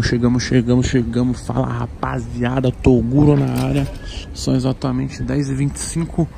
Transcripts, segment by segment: Chegamos. Fala, rapaziada, Toguro na área. São exatamente 10h25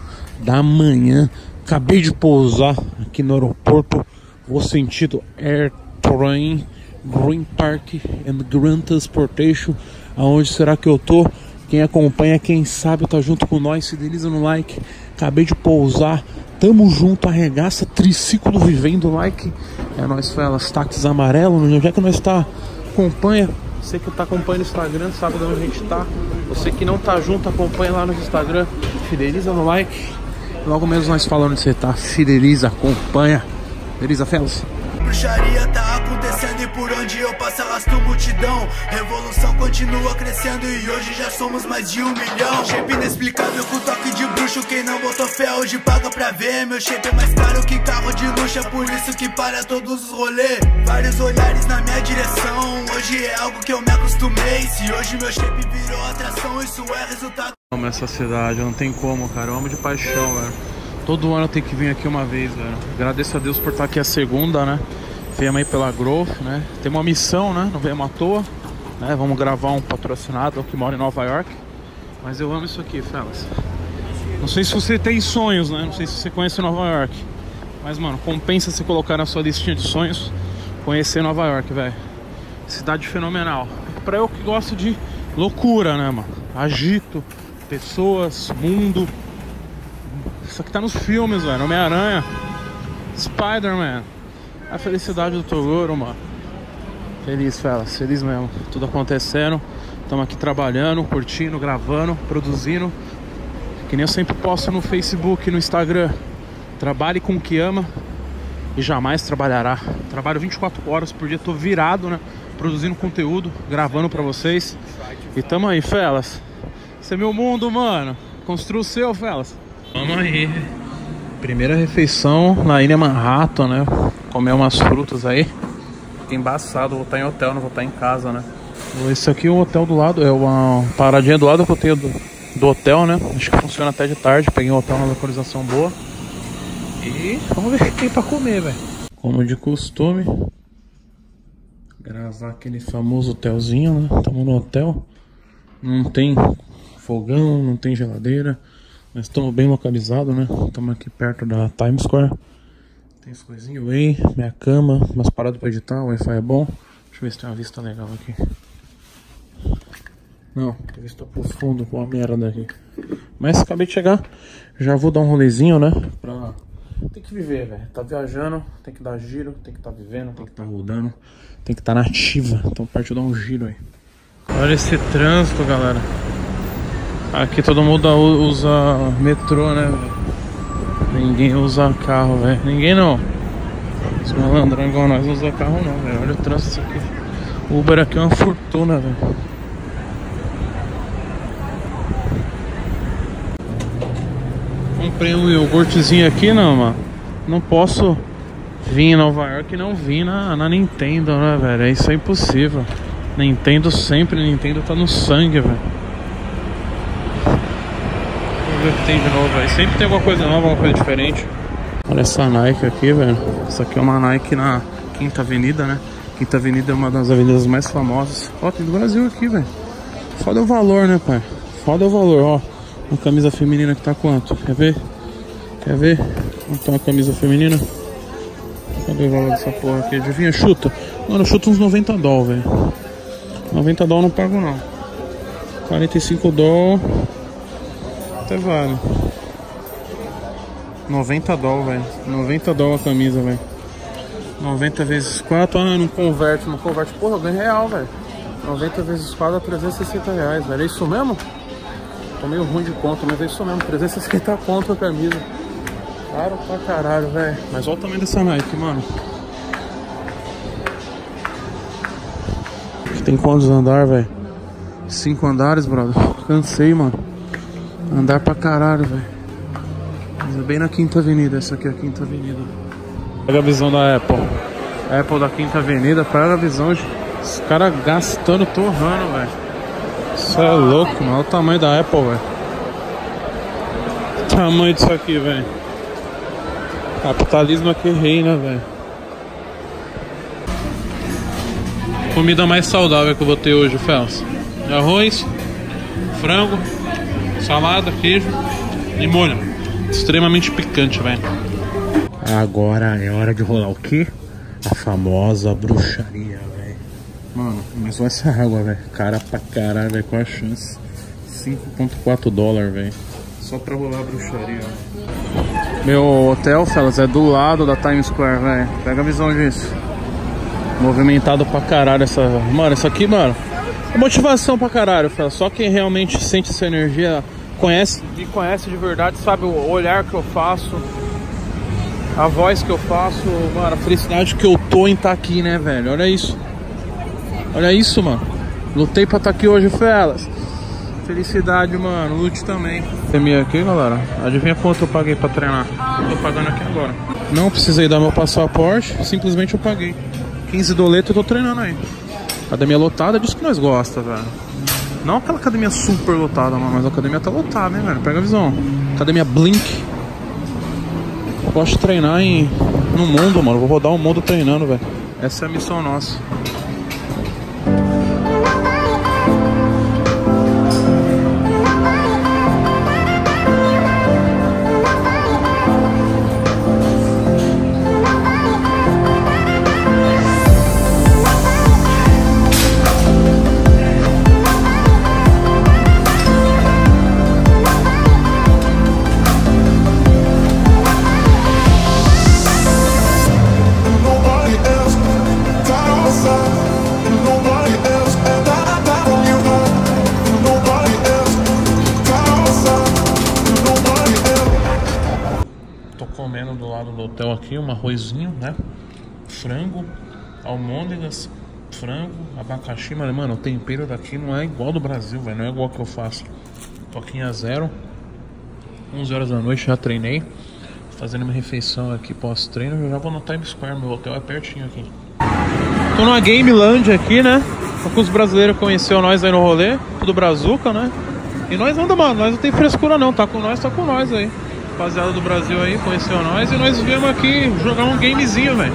da manhã. Acabei de pousar aqui no aeroporto. Vou sentido Air Train Green Park and Grant Transportation. Aonde será que eu tô? Quem acompanha, quem sabe, tá junto com nós. Fideliza no like. Acabei de pousar. Tamo junto, arregaça, triciclo vivendo, like. É nóis, felas, táxis amarelo. Onde é que nós tá? Acompanha. Você que tá acompanhando o Instagram, sabe de onde a gente tá. Você que não tá junto, acompanha lá no Instagram. Fideliza no like. Logo menos nós falando onde você tá. Fideliza, acompanha. Fideliza, felas. Bruxaria tá acontecendo e por onde eu passo arrasto multidão. Revolução continua crescendo e hoje já somos mais de 1 milhão. Shape inexplicável com toque de bruxo. Quem não botou fé hoje paga pra ver. Meu shape é mais caro que carro de luxo, é por isso que para todos os rolês. Vários olhares na minha direção, hoje é algo que eu me acostumei. Se hoje meu shape virou atração, isso é resultado. Eu amo essa cidade, não tem como, cara, eu amo de paixão, velho. Todo ano eu tenho que vir aqui uma vez, velho. Agradeço a Deus por estar aqui a segunda, né? Viemos aí pela Growth, né? Tem uma missão, né? Não viemos à toa, né? Vamos gravar um patrocinado que mora em Nova York. Mas eu amo isso aqui, fellas. Não sei se você tem sonhos, né? Não sei se você conhece Nova York. Mas, mano, compensa se colocar na sua listinha de sonhos conhecer Nova York, velho. Cidade fenomenal. Pra eu que gosto de loucura, né, mano? Agito, pessoas, mundo. Isso aqui tá nos filmes, velho. Homem-Aranha, Spider-Man. A felicidade do Toguro, mano. Feliz, felas. Feliz mesmo. Tudo acontecendo. Estamos aqui trabalhando, curtindo, gravando, produzindo. Que nem eu sempre posto no Facebook, no Instagram. Trabalhe com o que ama e jamais trabalhará. Trabalho 24 horas por dia. Tô virado, né? Produzindo conteúdo, gravando pra vocês. E tamo aí, felas. Esse é meu mundo, mano. Construa o seu, felas. Vamos aí. Primeira refeição na Ilha Manhattan, né? Comer umas frutas aí. Fiquei embaçado, vou estar em hotel, não vou estar em casa, né? Esse aqui é o hotel do lado, é uma paradinha do lado que eu tenho do hotel, né? Acho que funciona até de tarde, peguei um hotel na localização boa. E vamos ver o que tem pra comer, velho. Como de costume, gravar aquele famoso hotelzinho, né? Estamos no hotel. Não tem fogão, não tem geladeira. Mas estamos bem localizados, né? Estamos aqui perto da Times Square. Tem as coisinhas, Way, minha cama, umas paradas para editar, o Wi-Fi é bom. Deixa eu ver se tem uma vista legal aqui. Não, tem vista pro fundo, com a merda aqui. Mas acabei de chegar, já vou dar um rolezinho, né? Pra... Tem que viver, velho. Tá viajando, tem que dar giro, tem que estar vivendo, tem que estar rodando, tem que estar na ativa. Então partiu dar um giro aí. Olha esse trânsito, galera. Aqui todo mundo usa metrô, né, véio? Ninguém usa carro, velho. Ninguém não. Os malandrão igual nós não usa carro não, velho. Olha o trânsito aqui. O Uber aqui é uma fortuna, velho. Comprei um iogurtezinho aqui, não, mano. Não posso vir em Nova York e não vir na Nintendo, né, velho? Isso é impossível. Nintendo sempre, Nintendo tá no sangue, velho. Que tem de novo, véio. Sempre tem alguma coisa nova, alguma coisa diferente. Olha essa Nike aqui, velho. Isso aqui é uma Nike na Quinta Avenida, né? Quinta Avenida é uma das avenidas mais famosas. Ó, tem do Brasil aqui, velho. Foda o valor, né, pai? Foda o valor, ó. Uma camisa feminina que tá quanto? Quer ver? Quer ver? Então, uma camisa feminina. Cadê o valor dessa porra aqui? Adivinha? Chuta. Mano, chuta uns $90, velho. $90 não pago, não. $45... Até vale. $90, velho. $90 a camisa, velho. 90 vezes 4. Ah, não converte, não converte. Porra, eu ganho real, velho. 90 vezes 4 é R$360, velho. É isso mesmo? Tô meio ruim de conta, mas é isso mesmo. 360 conto a camisa. Caro pra caralho, velho. Mas olha o tamanho dessa Nike, mano. Tem quantos andares, velho? 5 andares, brother. Cansei, mano. Andar pra caralho, velho. Mas é bem na Quinta Avenida. Essa aqui é a Quinta Avenida. Olha a visão da Apple. Apple da Quinta Avenida. Para a visão de... Os caras gastando, torrando, velho. Isso é louco, mano. Olha o tamanho da Apple, velho. O tamanho disso aqui, velho. Capitalismo aqui reina, velho. Comida mais saudável que eu botei hoje, Fels. Arroz, frango, salada, queijo e molho. Extremamente picante, velho. Agora é hora de rolar o quê? A famosa bruxaria, velho. Mano, mas olha essa água, velho. Cara pra caralho, velho. Qual a chance? 5,4 dólar, velho. Só pra rolar a bruxaria. Meu hotel, Felas, é do lado da Times Square, velho. Pega a visão disso. Movimentado pra caralho essa... Mano, isso aqui, mano, é motivação pra caralho, Felas. Só quem realmente sente essa energia, conhece, me conhece de verdade, sabe o olhar que eu faço, a voz que eu faço, mano, a felicidade que eu tô em estar aqui, né, velho? Olha isso. Olha isso, mano. Lutei pra estar aqui hoje, Felas. Felicidade, mano. Lute também. Temia aqui, galera. Adivinha quanto eu paguei pra treinar? Tô pagando aqui agora. Não precisei dar meu passaporte, simplesmente eu paguei. 15 doleto, eu tô treinando aí. Academia lotada, é disso que nós gosta, velho. Não aquela academia super lotada, mano, mas a academia tá lotada, né, velho? Pega a visão. Academia Blink. Eu gosto de treinar no mundo, mano. Eu vou rodar o mundo treinando, velho. Essa é a missão nossa. Aqui um arrozinho, né? Frango, almôndegas, frango, abacaxi. Mas, mano, o tempero daqui não é igual do Brasil, velho. Não é igual que eu faço. Toquinha zero. 11 horas da noite já treinei. Fazendo uma refeição aqui pós-treino. Eu já vou no Times Square, meu hotel é pertinho aqui. Tô numa Game Land aqui, né? Só que os brasileiros conheceram nós aí no rolê. Tudo brazuca, né? E nós anda, mano. Nós não tem frescura, não. Tá com nós aí. Rapaziada do Brasil aí, conheceu nós e nós viemos aqui jogar um gamezinho, velho.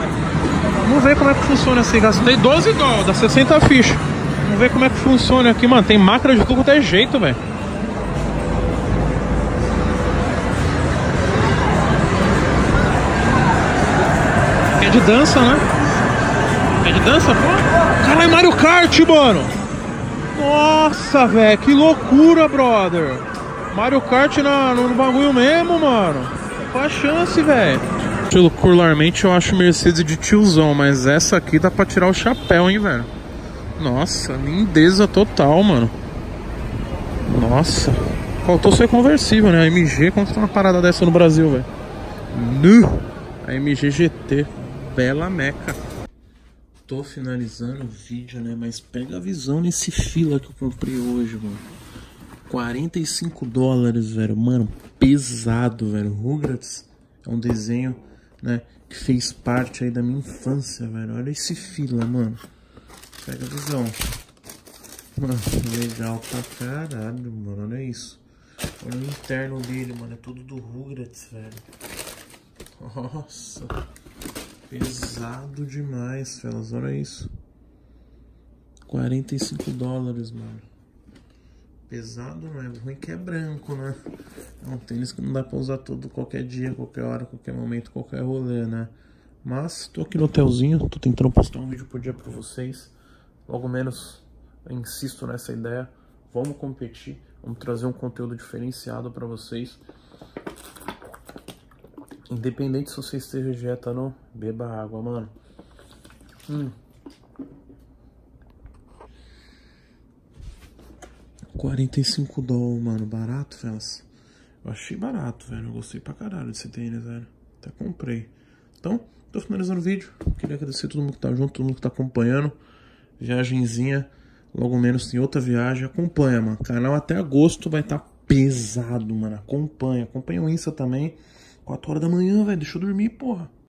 Vamos ver como é que funciona assim. Gastei 12 dólares, dá 60 fichas. Vamos ver como é que funciona aqui, mano. Tem máquina de tudo até jeito, velho. É de dança, né? É de dança, pô? Caralho, Mario Kart, mano! Nossa, velho, que loucura, brother! Mario Kart no bagulho mesmo, mano. Qual a chance, velho? Particularmente eu acho Mercedes de tiozão, mas essa aqui dá pra tirar o chapéu, hein, velho. Nossa, lindeza total, mano. Nossa. Faltou ser conversível, né? A MG, quando tá uma parada dessa no Brasil, velho. A MG GT. Bela meca. Tô finalizando o vídeo, né? Mas pega a visão nesse fila que eu comprei hoje, mano. 45 dólares, velho. Mano, pesado, velho. Rugrats é um desenho, né, que fez parte aí da minha infância, velho. Olha esse fila, mano. Pega a visão. Mano, legal pra caralho, mano. Olha isso. Olha o interno dele, mano. É tudo do Rugrats, velho. Nossa. Pesado demais, fellas. Olha isso. 45 dólares, mano. Pesado, não é ruim que é branco, né? É um tênis que não dá pra usar todo, qualquer dia, qualquer hora, qualquer momento, qualquer rolê, né? Mas tô aqui no hotelzinho, tô tentando postar um vídeo por dia pra vocês. Logo menos, eu insisto nessa ideia. Vamos competir, vamos trazer um conteúdo diferenciado pra vocês. Independente se você esteja dieta ou não, beba água, mano. . 45 dólares, mano, barato, Felas. Eu achei barato, velho. Eu gostei pra caralho desse tênis, velho. Até comprei. Então, tô finalizando o vídeo. Queria agradecer a todo mundo que tá junto, todo mundo que tá acompanhando. Viagenzinha. Logo menos tem outra viagem. Acompanha, mano. Canal até agosto vai tá pesado, mano. Acompanha. Acompanha o Insta também. 4 horas da manhã, velho. Deixa eu dormir, porra.